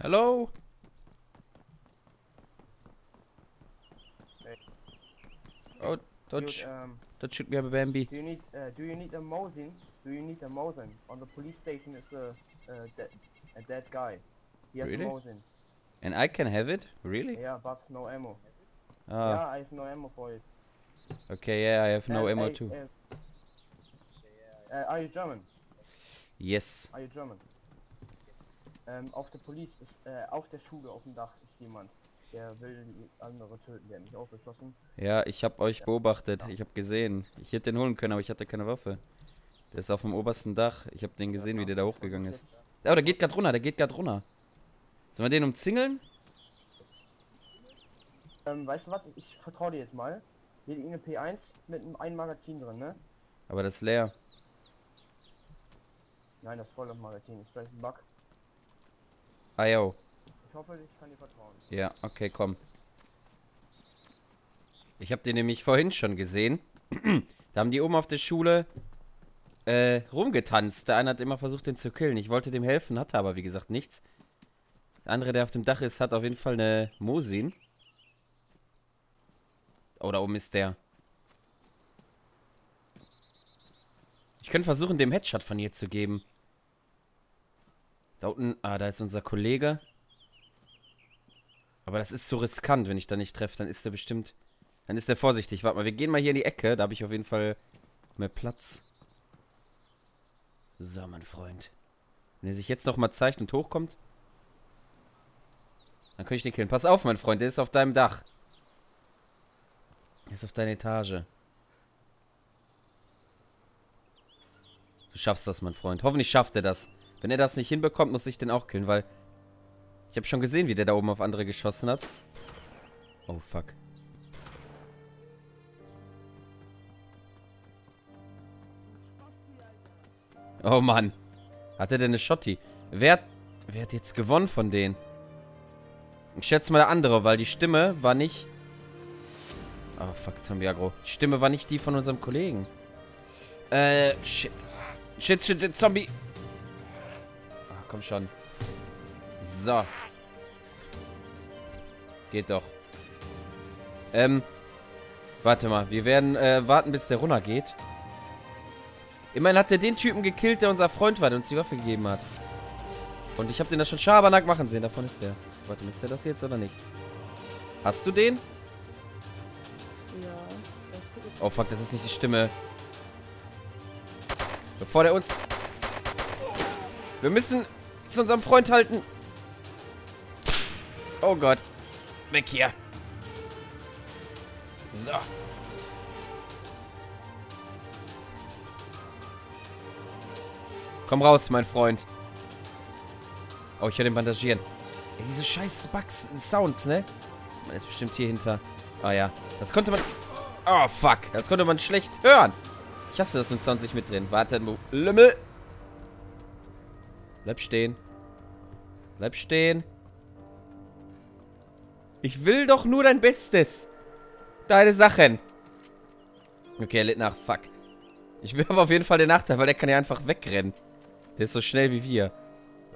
Hello? Oh, don't shoot me, I'm a Bambi. Do you need a Mosin? Do you need a Mosin? On the police station is a dead guy. He has really? A Mosin. And I can have it? Really? Yeah, but no ammo. Ah. Yeah, I have no ammo for it. Okay, yeah, I have no ammo too. Are you German? Yes. Are you German? Auf der Polizei, auf der Schule, auf dem Dach ist jemand, der will andere töten, der hat mich aufgeschlossen. Ja, ich habe euch beobachtet, ich habe gesehen. Ich hätte den holen können, aber ich hatte keine Waffe. Der ist auf dem obersten Dach, ich habe den gesehen, wie der da hochgegangen ist. Oh, der geht gerade runter, der geht gerade runter. Sollen wir den umzingeln? Weißt du was, ich vertraue dir jetzt mal. Hier liegt eine P1 mit einem Magazin drin, ne? Aber das ist leer. Nein, das ist voll auf Magazin, ist vielleicht ein Bug. Ah, yo. Ich hoffe, ich kann dir vertrauen. Ja, okay, komm. Ich habe den nämlich vorhin schon gesehen. Da haben die oben auf der Schule rumgetanzt. Der eine hat immer versucht, den zu killen. Ich wollte dem helfen, hatte aber, wie gesagt, nichts. Der andere, der auf dem Dach ist, hat auf jeden Fall eine Mosin. Oh, da oben ist der. Ich könnte versuchen, dem Headshot von hier zu geben. Da unten, ah, da ist unser Kollege. Aber das ist so riskant, wenn ich da nicht treffe, dann ist er bestimmt... Dann ist er vorsichtig. Warte mal, wir gehen mal hier in die Ecke, da habe ich auf jeden Fall mehr Platz. So, mein Freund. Wenn er sich jetzt nochmal zeigt und hochkommt, dann kann ich den killen. Pass auf, mein Freund, der ist auf deinem Dach. Der ist auf deiner Etage. Du schaffst das, mein Freund. Hoffentlich schafft er das. Wenn er das nicht hinbekommt, muss ich den auch killen, weil... Ich habe schon gesehen, wie der da oben auf andere geschossen hat. Oh, fuck. Oh, Mann. Hat er denn eine Schotti? Wer hat jetzt gewonnen von denen? Ich schätze mal der andere, weil die Stimme war nicht... Oh, fuck, Zombie-Agro. Die Stimme war nicht die von unserem Kollegen. Shit. Shit, shit, shit, Zombie... Komm schon. So. Geht doch. Warte mal. Wir werden warten, bis der runter geht. Immerhin hat er den Typen gekillt, der unser Freund war, der uns die Waffe gegeben hat. Und ich habe den das schon Schabernack machen sehen. Davon ist der. Warte, ist der das jetzt oder nicht? Hast du den? Ja. Oh fuck, das ist nicht die Stimme. Bevor der uns... Wir müssen... zu unserem Freund halten. Oh Gott. Weg hier. So. Komm raus, mein Freund. Oh, ich höre den bandagieren. Ey, diese scheiß Bugs, Sounds, ne? Man ist bestimmt hier hinter. Ah ja. Das konnte man... Oh, fuck. Das konnte man schlecht hören. Ich hasse das mit Sounds nicht mit drin. Warte, du Lümmel. Bleib stehen. Bleib stehen. Ich will doch nur dein Bestes. Deine Sachen. Okay, er lädt nach. Fuck. Ich will aber auf jeden Fall den Nachteil, weil der kann ja einfach wegrennen. Der ist so schnell wie wir.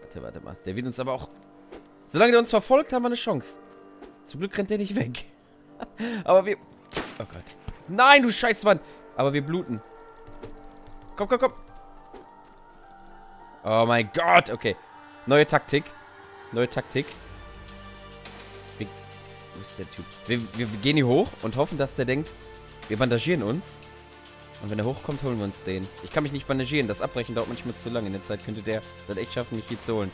Warte, warte mal. Der wird uns aber auch... Solange der uns verfolgt, haben wir eine Chance. Zum Glück rennt der nicht weg. Aber wir... Oh Gott. Nein, du Scheißmann. Aber wir bluten. Komm, komm, komm. Oh mein Gott, okay. Neue Taktik. Neue Taktik. Wo ist der Typ? Wir gehen hier hoch und hoffen, dass der denkt, wir bandagieren uns. Und wenn er hochkommt, holen wir uns den. Ich kann mich nicht bandagieren. Das Abbrechen dauert manchmal zu lange. In der Zeit könnte der dann echt schaffen, mich hier zu holen.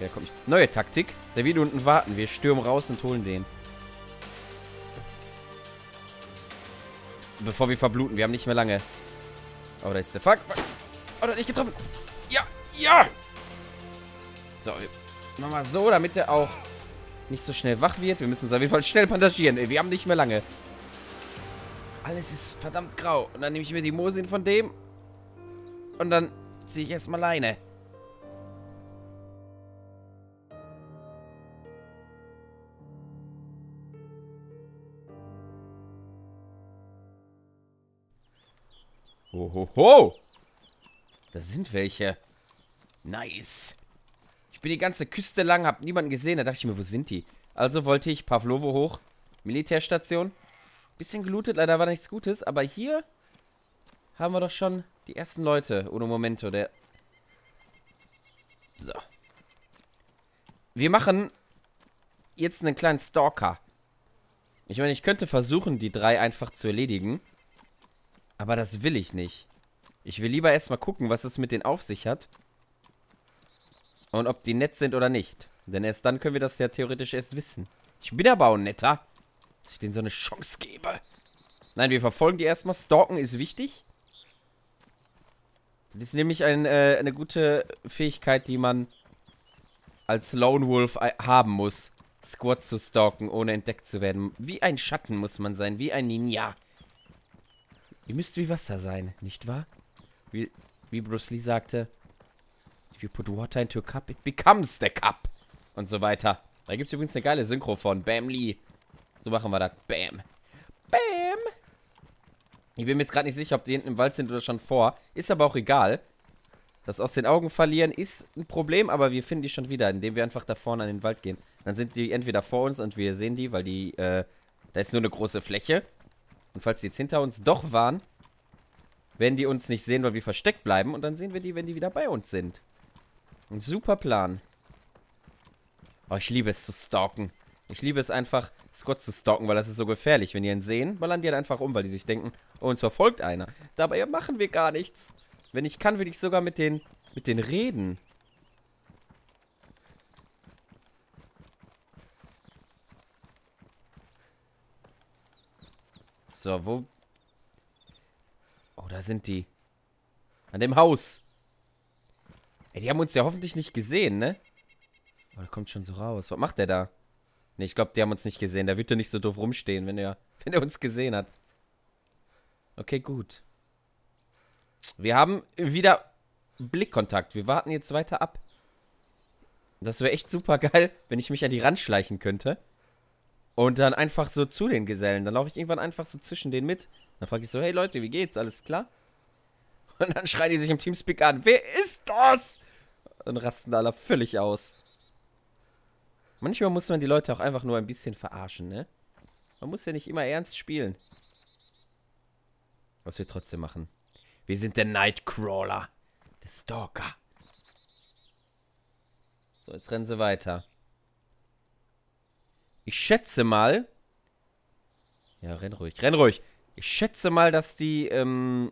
Ja, komm. Neue Taktik. Der wird unten warten. Wir stürmen raus und holen den. Bevor wir verbluten. Wir haben nicht mehr lange. Oh, da ist der Fuck. Oh, der hat nicht getroffen. Ja, ja. So, machen wir so, damit er auch nicht so schnell wach wird. Wir müssen uns auf jeden Fall schnell bandagieren. Ey, wir haben nicht mehr lange. Alles ist verdammt grau. Und dann nehme ich mir die Mosin von dem. Und dann ziehe ich erstmal Leine. Ho, ho, ho. Da sind welche. Nice. Ich Ich bin die ganze Küste lang, hab niemanden gesehen. Da dachte ich mir, wo sind die? Also wollte ich Pavlovo hoch. Militärstation. Bisschen gelootet, leider war nichts Gutes. Aber hier haben wir doch schon die ersten Leute. Uno Momento, der... So. Wir machen jetzt einen kleinen Stalker. Ich meine, ich könnte versuchen, die drei einfach zu erledigen. Aber das will ich nicht. Ich will lieber erstmal gucken, was es mit denen auf sich hat. Und ob die nett sind oder nicht. Denn erst dann können wir das ja theoretisch erst wissen. Ich bin aber auch netter, dass ich denen so eine Chance gebe. Nein, wir verfolgen die erstmal. Stalken ist wichtig. Das ist nämlich eine gute Fähigkeit, die man als Lone Wolf haben muss. Squads zu stalken, ohne entdeckt zu werden. Wie ein Schatten muss man sein, wie ein Ninja. Ihr müsst wie Wasser sein, nicht wahr? Wie Bruce Lee sagte, if you put water into a cup, it becomes the cup. Und so weiter. Da gibt es übrigens eine geile Synchro von Bam Lee. So machen wir das. Bam. Bam. Ich bin mir jetzt gerade nicht sicher, ob die hinten im Wald sind oder schon vor. Ist aber auch egal. Das aus den Augen verlieren ist ein Problem, aber wir finden die schon wieder, indem wir einfach da vorne an den Wald gehen. Dann sind die entweder vor uns und wir sehen die, weil die, da ist nur eine große Fläche. Und falls die jetzt hinter uns doch waren, werden die uns nicht sehen, weil wir versteckt bleiben. Und dann sehen wir die, wenn die wieder bei uns sind. Ein super Plan. Oh, ich liebe es zu stalken. Ich liebe es einfach, Squads zu stalken, weil das ist so gefährlich. Wenn die einen sehen, ballern die halt einfach um, weil die sich denken, oh, uns verfolgt einer. Dabei machen wir gar nichts. Wenn ich kann, würde ich sogar mit denen reden. So, wo... Oh, da sind die. An dem Haus. Ey, die haben uns ja hoffentlich nicht gesehen, ne? Oh, der kommt schon so raus. Was macht der da? Ne, ich glaube, die haben uns nicht gesehen. Da wird er nicht so doof rumstehen, wenn er uns gesehen hat. Okay, gut. Wir haben wieder Blickkontakt. Wir warten jetzt weiter ab. Das wäre echt super geil, wenn ich mich an die Rand schleichen könnte. Und dann einfach so zu den Gesellen. Dann laufe ich irgendwann einfach so zwischen denen mit. Dann frage ich so, hey Leute, wie geht's? Alles klar? Und dann schreien die sich im Teamspeak an. Wer ist das? Und rasten alle völlig aus. Manchmal muss man die Leute auch einfach nur ein bisschen verarschen, ne? Man muss ja nicht immer ernst spielen. Was wir trotzdem machen. Wir sind der Nightcrawler. Der Stalker. So, jetzt rennen sie weiter. Ich schätze mal... Ja, renn ruhig, renn ruhig. Ich schätze mal, dass die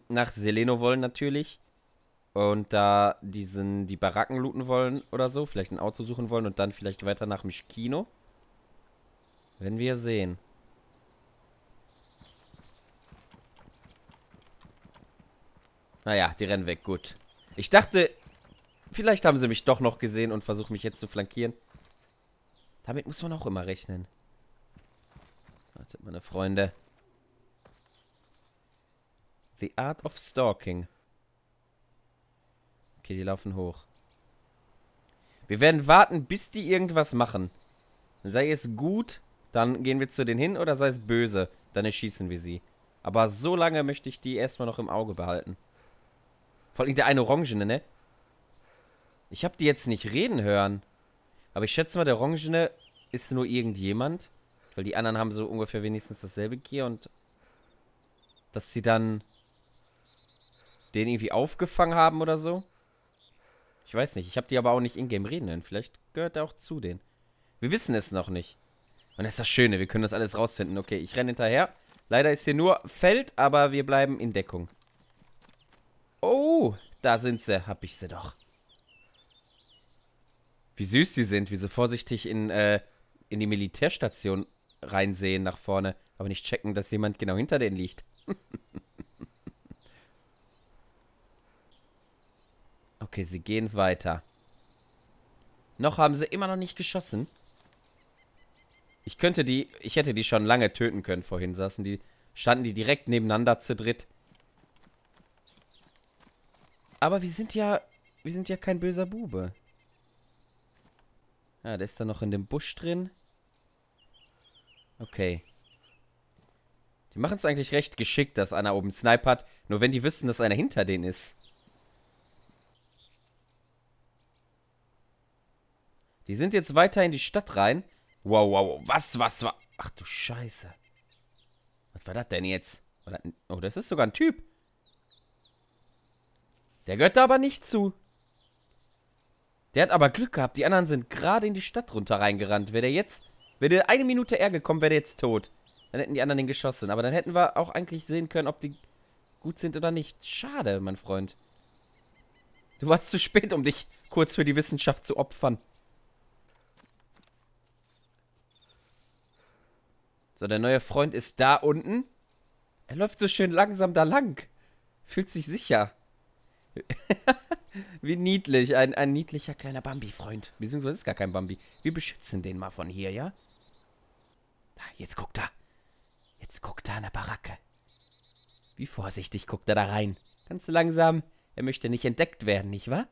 nach Seleno wollen natürlich. Und da die Baracken looten wollen oder so. Vielleicht ein Auto suchen wollen und dann vielleicht weiter nach Mishkino. Wenn wir sehen. Naja, die rennen weg, gut. Ich dachte, vielleicht haben sie mich doch noch gesehen und versuchen mich jetzt zu flankieren. Damit muss man auch immer rechnen. Wartet, meine Freunde. The Art of Stalking. Okay, die laufen hoch. Wir werden warten, bis die irgendwas machen. Sei es gut, dann gehen wir zu denen hin, oder sei es böse, dann erschießen wir sie. Aber so lange möchte ich die erstmal noch im Auge behalten. Vor allem der eine Orangene, ne? Ich habe die jetzt nicht reden hören. Aber ich schätze mal, der Orangene ist nur irgendjemand. Weil die anderen haben so ungefähr wenigstens dasselbe Gear. Und dass sie dann den irgendwie aufgefangen haben oder so. Ich weiß nicht. Ich habe die aber auch nicht in-game reden hören. Vielleicht gehört er auch zu denen. Wir wissen es noch nicht. Und das ist das Schöne. Wir können das alles rausfinden. Okay, ich renne hinterher. Leider ist hier nur Feld, aber wir bleiben in Deckung. Oh, da sind sie. Hab ich sie doch. Wie süß sie sind, wie sie vorsichtig in die Militärstation reinsehen nach vorne. Aber nicht checken, dass jemand genau hinter denen liegt. Okay, sie gehen weiter. Noch haben sie immer noch nicht geschossen. Ich hätte die schon lange töten können, vorhin standen die direkt nebeneinander zu dritt. Aber wir sind ja kein böser Bube. Ah, der ist da noch in dem Busch drin. Okay. Die machen es eigentlich recht geschickt, dass einer oben Sniper hat. Nur wenn die wüssten, dass einer hinter denen ist. Die sind jetzt weiter in die Stadt rein. Wow. Was? Ach du Scheiße. Was war das denn jetzt? Oh, das ist sogar ein Typ. Der gehört da aber nicht zu. Der hat aber Glück gehabt. Die anderen sind gerade in die Stadt runter reingerannt. Wäre der eine Minute eher gekommen, wäre der jetzt tot. Dann hätten die anderen den geschossen. Aber dann hätten wir auch eigentlich sehen können, ob die gut sind oder nicht. Schade, mein Freund. Du warst zu spät, um dich kurz für die Wissenschaft zu opfern. So, der neue Freund ist da unten. Er läuft so schön langsam da lang. Fühlt sich sicher. Wie niedlich. Ein niedlicher kleiner Bambi-Freund. Beziehungsweise ist gar kein Bambi. Wir beschützen den mal von hier, ja? Da, jetzt guckt er. Jetzt guckt er an der Baracke. Wie vorsichtig guckt er da rein. Ganz langsam. Er möchte nicht entdeckt werden, nicht wahr?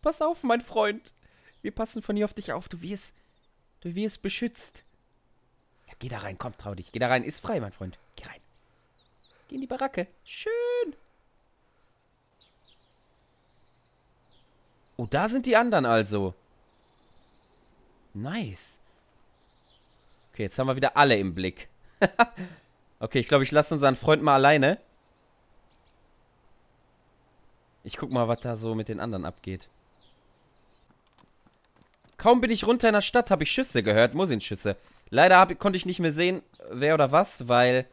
Pass auf, mein Freund. Wir passen von hier auf dich auf. Du wirst beschützt. Ja, geh da rein. Komm, trau dich. Geh da rein. Ist frei, mein Freund. Geh rein. Geh in die Baracke. Schön. Oh, da sind die anderen also. Nice. Okay, jetzt haben wir wieder alle im Blick. Okay, ich glaube, ich lasse unseren Freund mal alleine. Ich guck mal, was da so mit den anderen abgeht. Kaum bin ich runter in der Stadt, habe ich Schüsse gehört. Mosin-Schüsse. Leider konnte ich nicht mehr sehen, wer oder was, weil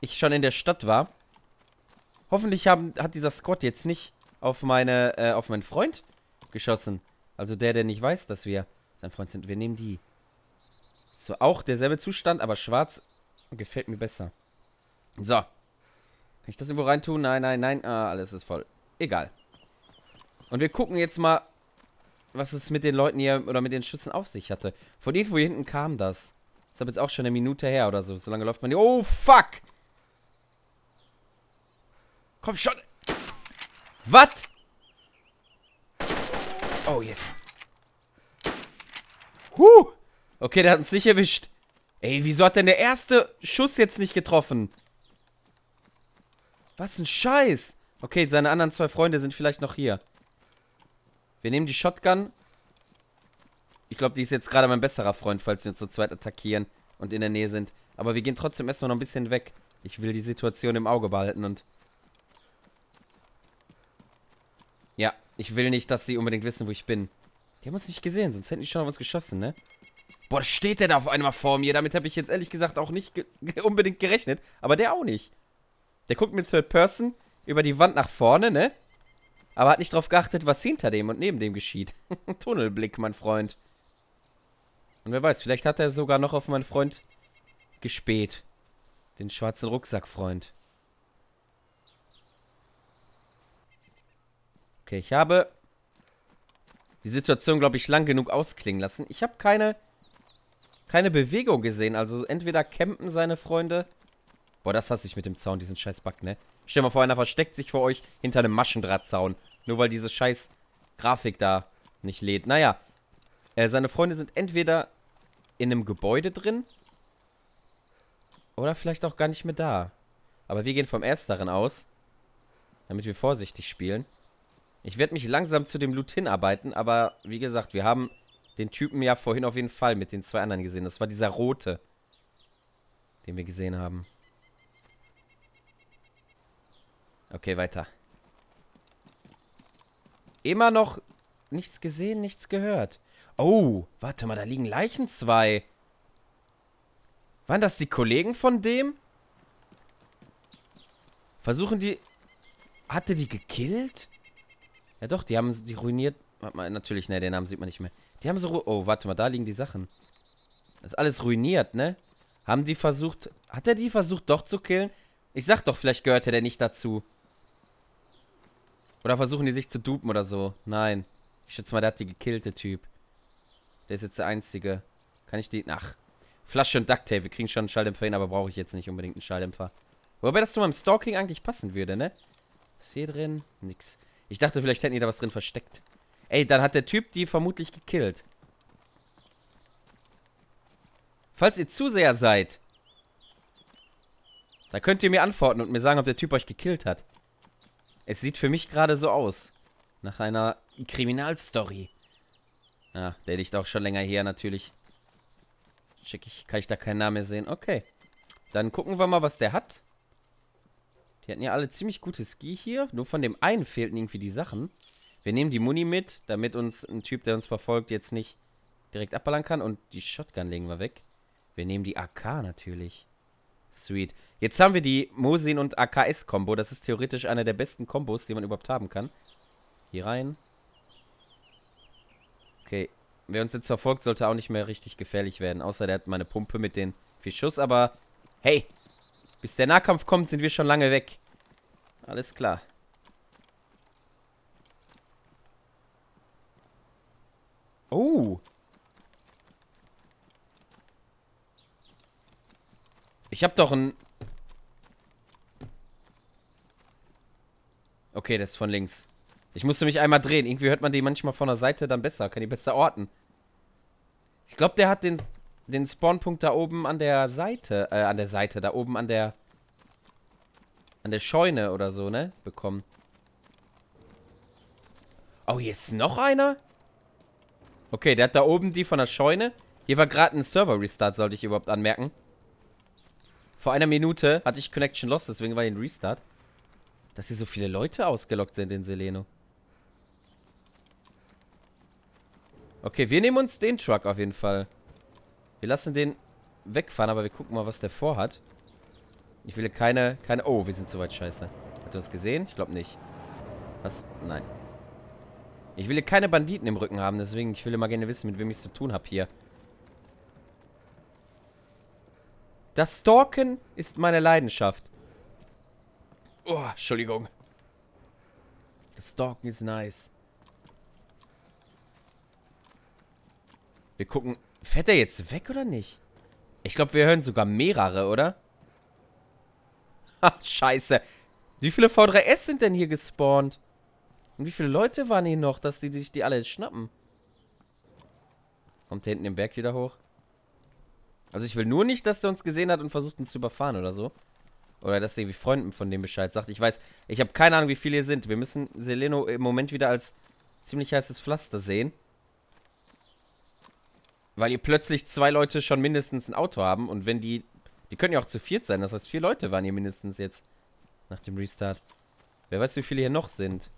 ich schon in der Stadt war. Hoffentlich hat dieser Squad jetzt nicht auf meinen Freund geschossen. Also der nicht weiß, dass wir sein Freund sind. Wir nehmen die. So, auch derselbe Zustand, aber schwarz gefällt mir besser. So. Kann ich das irgendwo reintun? Nein. Ah, alles ist voll. Egal. Und wir gucken jetzt mal, was es mit den Leuten hier oder mit den Schüssen auf sich hatte. Von irgendwo hier hinten kam das. Das ist aber jetzt auch schon eine Minute her oder so. So lange läuft man hier. Oh, fuck! Komm schon! Was? Oh, yes. Huh! Okay, der hat uns nicht erwischt. Ey, wieso hat denn der erste Schuss jetzt nicht getroffen? Was ein Scheiß. Okay, seine anderen zwei Freunde sind vielleicht noch hier. Wir nehmen die Shotgun. Ich glaube, die ist jetzt gerade mein besserer Freund, falls wir uns zu zweit attackieren und in der Nähe sind. Aber wir gehen trotzdem erstmal noch ein bisschen weg. Ich will die Situation im Auge behalten und... Ja, ich will nicht, dass sie unbedingt wissen, wo ich bin. Die haben uns nicht gesehen, sonst hätten die schon auf uns geschossen, ne? Boah, steht der da auf einmal vor mir? Damit habe ich jetzt ehrlich gesagt auch nicht unbedingt gerechnet. Aber der auch nicht. Der guckt mit Third Person über die Wand nach vorne, ne? Aber hat nicht drauf geachtet, was hinter dem und neben dem geschieht. Tunnelblick, mein Freund. Und wer weiß, vielleicht hat er sogar noch auf meinen Freund gespäht. Den schwarzen Rucksackfreund. Okay, ich habe die Situation, glaube ich, lang genug ausklingen lassen. Ich habe keine Bewegung gesehen. Also entweder campen seine Freunde. Boah, das hasse ich mit dem Zaun, diesen scheiß Bug, ne? Stell dir mal vor, einer versteckt sich vor euch hinter einem Maschendrahtzaun. Nur weil diese scheiß Grafik da nicht lädt. Naja, seine Freunde sind entweder in einem Gebäude drin oder vielleicht auch gar nicht mehr da. Aber wir gehen vom Ersteren aus, damit wir vorsichtig spielen. Ich werde mich langsam zu dem Loot hinarbeiten, aber wie gesagt, wir haben... Den Typen ja vorhin auf jeden Fall mit den zwei anderen gesehen. Das war dieser Rote, den wir gesehen haben. Okay, weiter. Immer noch nichts gesehen, nichts gehört. Oh, warte mal, da liegen Leichen zwei. Waren das die Kollegen von dem? Versuchen die... Hatte die gekillt? Ja doch, die ruiniert... Warte mal, natürlich, ne, den Namen sieht man nicht mehr. Die haben so... Oh, warte mal, da liegen die Sachen. Das ist alles ruiniert, ne? Haben die versucht... Hat er die versucht, doch zu killen? Ich sag doch, vielleicht gehörte der nicht dazu. Oder versuchen die sich zu dupen oder so? Nein. Ich schätze mal, der hat die gekillte Typ. Der ist jetzt der Einzige. Kann ich die... Ach. Flasche und Ducktape. Wir kriegen schon einen Schalldämpfer hin, aber brauche ich jetzt nicht unbedingt einen Schalldämpfer. Wobei das zu meinem Stalking eigentlich passen würde, ne? Ist hier drin? Nix. Ich dachte, vielleicht hätten die da was drin versteckt. Ey, dann hat der Typ die vermutlich gekillt. Falls ihr Zuseher seid, da könnt ihr mir antworten und mir sagen, ob der Typ euch gekillt hat. Es sieht für mich gerade so aus. Nach einer Kriminalstory. Ah, der liegt auch schon länger her, natürlich. Kann ich da keinen Namen mehr sehen? Okay. Dann gucken wir mal, was der hat. Die hatten ja alle ziemlich gute Ski hier. Nur von dem einen fehlten irgendwie die Sachen. Wir nehmen die Muni mit, damit uns ein Typ, der uns verfolgt, jetzt nicht direkt abballern kann. Und die Shotgun legen wir weg. Wir nehmen die AK natürlich. Sweet. Jetzt haben wir die Mosin und AKS-Kombo. Das ist theoretisch einer der besten Kombos, die man überhaupt haben kann. Hier rein. Okay. Wer uns jetzt verfolgt, sollte auch nicht mehr richtig gefährlich werden. Außer der hat meine Pumpe mit den 4 Schuss. Aber hey, bis der Nahkampf kommt, sind wir schon lange weg. Alles klar. Oh. Ich hab doch ein... Okay, das ist von links. Ich musste mich einmal drehen. Irgendwie hört man die manchmal von der Seite dann besser. Kann die besser orten. Ich glaube, der hat den Spawnpunkt da oben an der Seite. Da oben an der... An der Scheune oder so, ne? Bekommen. Oh, hier ist noch einer? Okay, der hat da oben die von der Scheune. Hier war gerade ein Server-Restart, sollte ich überhaupt anmerken. Vor einer Minute hatte ich Connection Loss, deswegen war hier ein Restart. Dass hier so viele Leute ausgelockt sind in Seleno. Okay, wir nehmen uns den Truck auf jeden Fall. Wir lassen den wegfahren, aber wir gucken mal, was der vorhat. Ich will keine... Oh, wir sind zu weit, scheiße. Hat er uns gesehen? Ich glaube nicht. Was? Nein. Ich will hier keine Banditen im Rücken haben, deswegen ich will immer gerne wissen, mit wem ich es zu tun habe hier. Das Stalken ist meine Leidenschaft. Oh, Entschuldigung. Das Stalken ist nice. Wir gucken. Fährt er jetzt weg oder nicht? Ich glaube, wir hören sogar mehrere, oder? Ach, scheiße. Wie viele V3S sind denn hier gespawnt? Und wie viele Leute waren hier noch, dass die sich die alle schnappen? Kommt der hinten den Berg wieder hoch? Also ich will nur nicht, dass der uns gesehen hat und versucht, uns zu überfahren oder so. Oder dass irgendwie Freunden von dem Bescheid sagt. Ich weiß, ich habe keine Ahnung, wie viele hier sind. Wir müssen Seleno im Moment wieder als ziemlich heißes Pflaster sehen. Weil hier plötzlich 2 Leute schon mindestens ein Auto haben. Und wenn die... Die können ja auch zu 4 sein. Das heißt, 4 Leute waren hier mindestens jetzt nach dem Restart. Wer weiß, wie viele hier noch sind.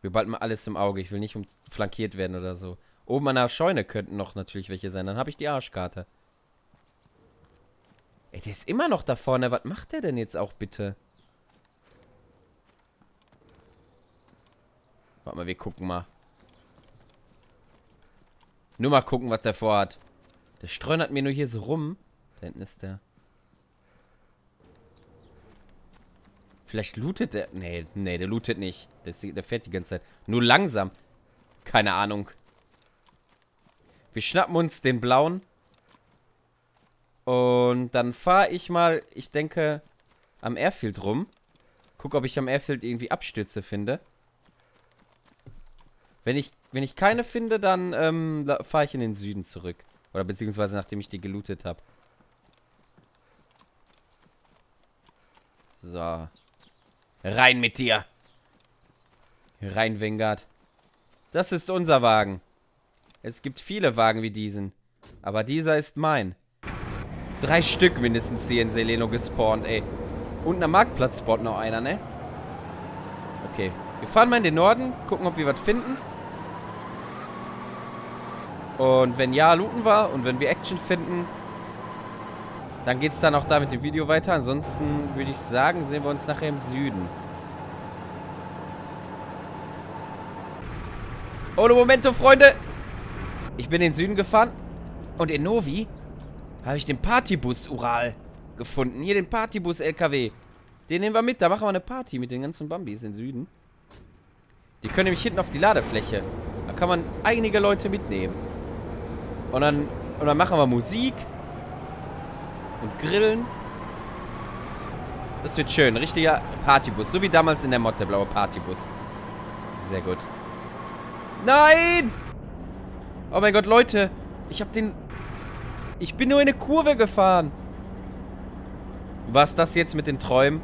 Wir behalten mal alles im Auge. Ich will nicht flankiert werden oder so. Oben an der Scheune könnten noch natürlich welche sein. Dann habe ich die Arschkarte. Ey, der ist immer noch da vorne. Was macht der denn jetzt auch bitte? Warte mal, wir gucken mal. Nur mal gucken, was der vorhat. Der streunert mir nur hier so rum. Da hinten ist der. Vielleicht lootet der. Nee, nee, der lootet nicht. Der fährt die ganze Zeit. Nur langsam. Keine Ahnung. Wir schnappen uns den blauen. Und dann fahre ich mal, ich denke, am Airfield rum. Guck, ob ich am Airfield irgendwie Abstürze finde. Wenn ich keine finde, dann fahre ich in den Süden zurück. Oder beziehungsweise nachdem ich die gelootet habe. So. Rein mit dir. Rein, Vengaard. Das ist unser Wagen. Es gibt viele Wagen wie diesen. Aber dieser ist mein. 3 Stück mindestens hier in Seleno gespawnt, ey. Unten am Marktplatz spawnt noch einer, ne? Okay. Wir fahren mal in den Norden. Gucken, ob wir was finden. Und wenn ja, looten wir. Und wenn wir Action finden, dann geht's dann auch da mit dem Video weiter. Ansonsten würde ich sagen, sehen wir uns nachher im Süden. Ohne Momento, Freunde! Ich bin in den Süden gefahren und in Novi habe ich den Partybus Ural gefunden. Hier den Partybus LKW. Den nehmen wir mit, da machen wir eine Party mit den ganzen Bambis in den Süden. Die können nämlich hinten auf die Ladefläche. Da kann man einige Leute mitnehmen. Und dann machen wir Musik und grillen. Das wird schön, richtiger Partybus. So wie damals in der Mod, der blaue Partybus. Sehr gut. Nein! Oh mein Gott, Leute. Ich bin nur in eine Kurve gefahren. Was das jetzt mit den Träumen?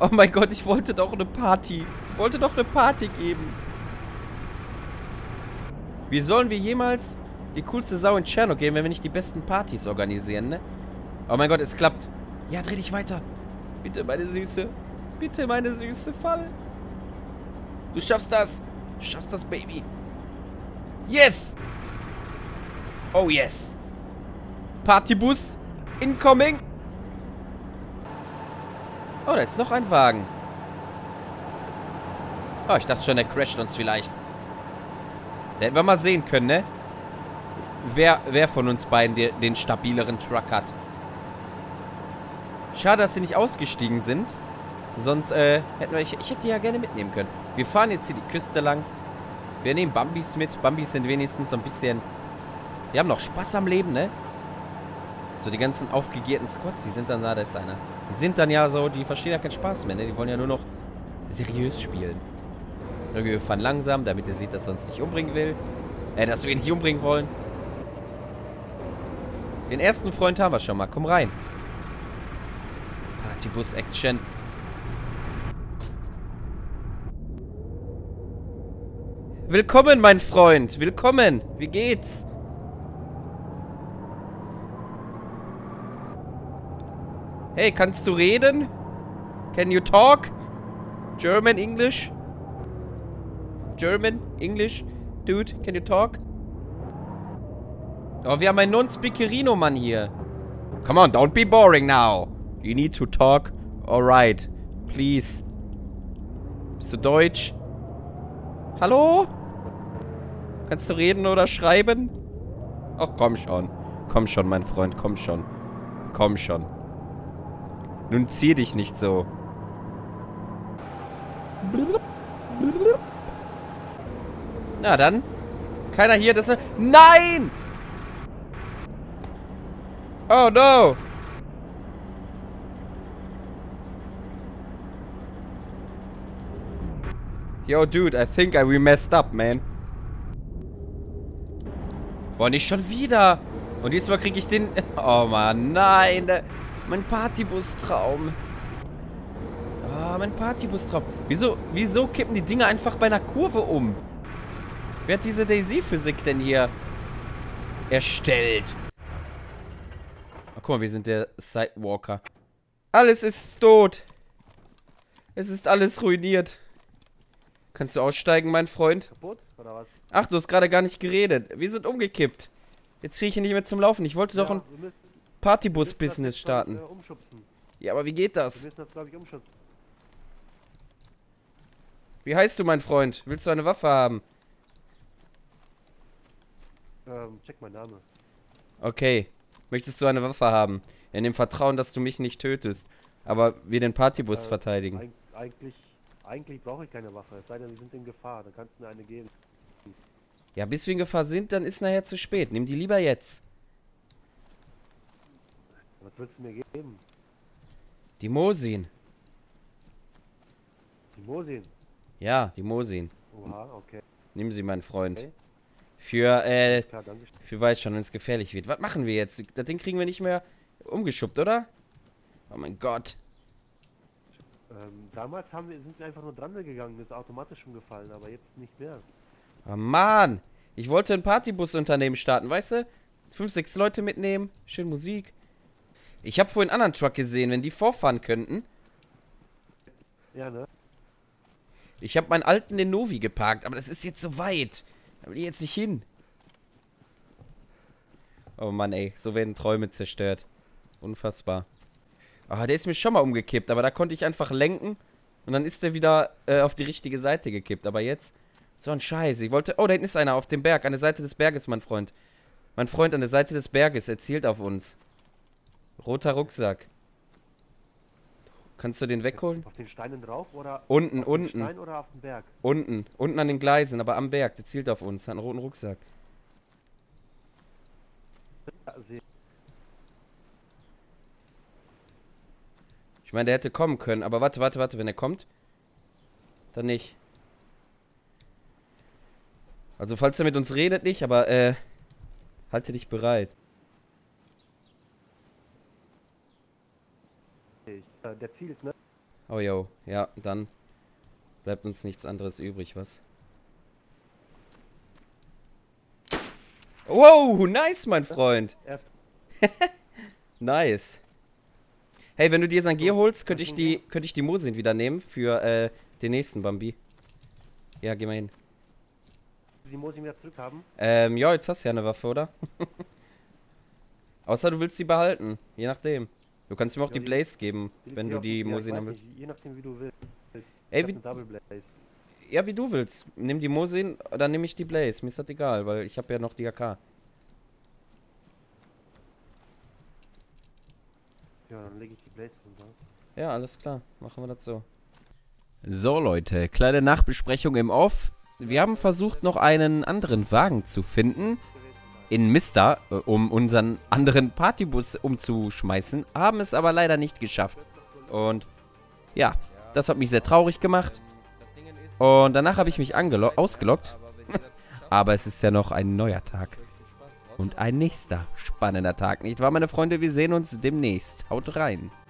Oh mein Gott, ich wollte doch eine Party. wollte doch eine Party geben. Wie sollen wir jemals die coolste Sau in Czerno geben, wenn wir nicht die besten Partys organisieren, ne? Oh mein Gott, es klappt. Ja, dreh dich weiter. Bitte, meine Süße. Bitte, meine Süße, fall. Du schaffst das. Du schaffst das, Baby. Yes! Oh, yes. Partybus incoming. Oh, da ist noch ein Wagen. Oh, ich dachte schon, der crasht uns vielleicht. Da hätten wir mal sehen können, ne? Wer von uns beiden den stabileren Truck hat. Schade, dass sie nicht ausgestiegen sind. Sonst, hätten wir... Ich hätte die ja gerne mitnehmen können. Wir fahren jetzt hier die Küste lang. Wir nehmen Bambis mit. Bambis sind wenigstens so ein bisschen... Die haben noch Spaß am Leben, ne? So, die ganzen aufgegierten Squads, die sind dann... Da ist einer. Die sind dann ja so... Die verstehen ja keinen Spaß mehr, ne? Die wollen ja nur noch seriös spielen. Wir fahren langsam, damit er sieht, dass er uns nicht umbringen will. Dass wir ihn nicht umbringen wollen. Den ersten Freund haben wir schon mal. Komm rein. Partybus-Action. Willkommen, mein Freund. Willkommen. Wie geht's? Hey, kannst du reden? Can you talk? German, English? German, English? Dude, can you talk? Oh, wir haben einen Non-Speakerino-Mann hier. Come on, don't be boring now. You need to talk. Alright, please. Bist du deutsch? Hallo? Kannst du reden oder schreiben? Ach, komm schon. Komm schon, mein Freund, komm schon. Komm schon. Nun zieh dich nicht so. Blub, blub. Na dann. Keiner hier, das... Nein! Oh, no! Yo, dude, I think we messed up, man. Boah, nicht schon wieder. Und diesmal kriege ich den... Oh, Mann, nein. Mein Partybus-Traum. Oh, mein Partybus-Traum. Wieso kippen die Dinger einfach bei einer Kurve um? Wer hat diese Daisy-Physik denn hier erstellt? Oh, guck mal, wir sind der Sidewalker. Alles ist tot. Es ist alles ruiniert. Kannst du aussteigen, mein Freund? Kaputt, oder was? Ach, du hast gerade gar nicht geredet. Wir sind umgekippt. Jetzt kriege ich ihn nicht mehr zum Laufen. Ich wollte doch ein Partybus-Business starten. Ja, aber wie geht das? Wir müssen das, glaube ich, umschubsen. Wie heißt du, mein Freund? Willst du eine Waffe haben? Check mein Name. Okay. Möchtest du eine Waffe haben? In dem Vertrauen, dass du mich nicht tötest. Aber wir den Partybus verteidigen. Eigentlich brauche ich keine Waffe. Es sei denn, wir sind in Gefahr. Dann kannst du mir eine geben. Ja, bis wir in Gefahr sind, dann ist nachher zu spät. Nimm die lieber jetzt. Was willst du mir geben? Die Mosin. Die Mosin? Ja, die Mosin. Oha, okay. Nimm sie, mein Freund. Okay. Für weiß schon, wenn es gefährlich wird. Was machen wir jetzt? Das Ding kriegen wir nicht mehr umgeschubbt, oder? Oh mein Gott. Damals sind wir einfach nur dran gegangen. Das ist automatisch umgefallen, aber jetzt nicht mehr. Oh Mann. Ich wollte ein Partybusunternehmen starten, weißt du? 5, 6 Leute mitnehmen. Schön Musik. Ich habe vorhin einen anderen Truck gesehen, wenn die vorfahren könnten. Ja, ne? Ich habe meinen alten, den Novi, geparkt, aber das ist jetzt so weit. Da will ich jetzt nicht hin. Oh Mann, ey. So werden Träume zerstört. Unfassbar. Ah, der ist mir schon mal umgekippt. Aber da konnte ich einfach lenken. Und dann ist der wieder auf die richtige Seite gekippt. Aber jetzt... So ein Scheiß. Ich wollte... Oh, da hinten ist einer auf dem Berg. An der Seite des Berges, mein Freund. Mein Freund an der Seite des Berges. Er zielt auf uns. Roter Rucksack. Kannst du den wegholen? Auf den Steinen drauf oder? Unten, auf unten. Stein oder auf dem Berg? Unten. Unten an den Gleisen, aber am Berg. Der zielt auf uns. Hat einen roten Rucksack. Ich meine, der hätte kommen können. Aber warte. Wenn er kommt, dann nicht. Also, falls er mit uns redet, nicht. Aber, halte dich bereit. Der zielt, ne? Oh, yo. Ja, dann. Bleibt uns nichts anderes übrig, was? Wow, nice, mein Freund. Nice. Hey, wenn du dir Sangier holst, könnte ich die Mosin wieder nehmen für den nächsten Bambi. Ja, geh mal hin. Die Mosin wieder zurück haben? Ja, jetzt hast du ja eine Waffe, oder? Außer du willst sie behalten, je nachdem. Du kannst mir auch die Blaze geben, wenn du die Mosin haben willst. Je nachdem, wie du willst. Ey, wie, ja, wie du willst. Nimm die Mosin, dann nehme ich die Blaze. Mir ist das egal, weil ich habe ja noch die AK. Ja, dann lege ich die Blaze runter. Ja, alles klar. Machen wir das so. So, Leute. Kleine Nachbesprechung im Off. Wir haben versucht, noch einen anderen Wagen zu finden. In Mister, um unseren anderen Partybus umzuschmeißen. Haben es aber leider nicht geschafft. Und ja, das hat mich sehr traurig gemacht. Und danach habe ich mich ausgelockt. Aber es ist ja noch ein neuer Tag. Und ein nächster spannender Tag, nicht wahr, meine Freunde? Wir sehen uns demnächst. Haut rein.